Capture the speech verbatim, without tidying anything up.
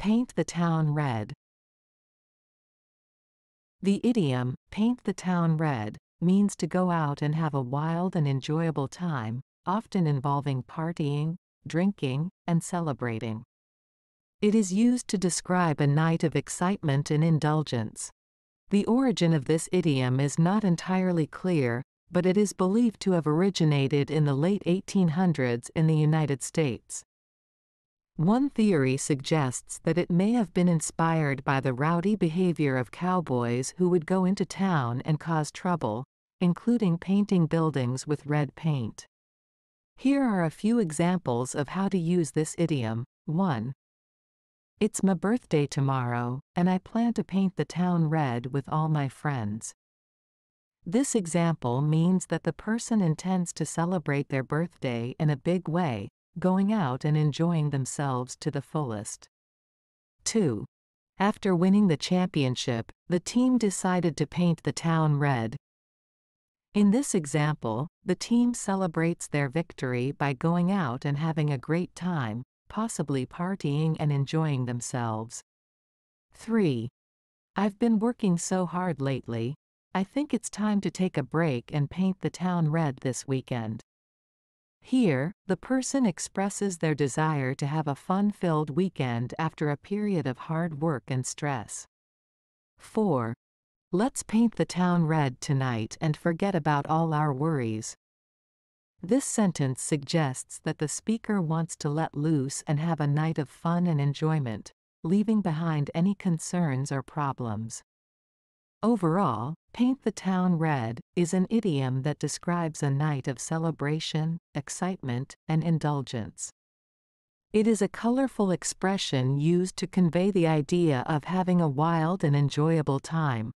Paint the town red. The idiom, paint the town red, means to go out and have a wild and enjoyable time, often involving partying, drinking, and celebrating. It is used to describe a night of excitement and indulgence. The origin of this idiom is not entirely clear, but it is believed to have originated in the late eighteen hundreds in the United States. One theory suggests that it may have been inspired by the rowdy behavior of cowboys who would go into town and cause trouble, including painting buildings with red paint. Here are a few examples of how to use this idiom. one. It's my birthday tomorrow, and I plan to paint the town red with all my friends. This example means that the person intends to celebrate their birthday in a big way, going out and enjoying themselves to the fullest. two. After winning the championship, the team decided to paint the town red. In this example, the team celebrates their victory by going out and having a great time, possibly partying and enjoying themselves. three. I've been working so hard lately. I think it's time to take a break and paint the town red this weekend. Here, the person expresses their desire to have a fun-filled weekend after a period of hard work and stress. four. Let's paint the town red tonight and forget about all our worries. This sentence suggests that the speaker wants to let loose and have a night of fun and enjoyment, leaving behind any concerns or problems. Overall, paint the town red is an idiom that describes a night of celebration, excitement, and indulgence. It is a colorful expression used to convey the idea of having a wild and enjoyable time,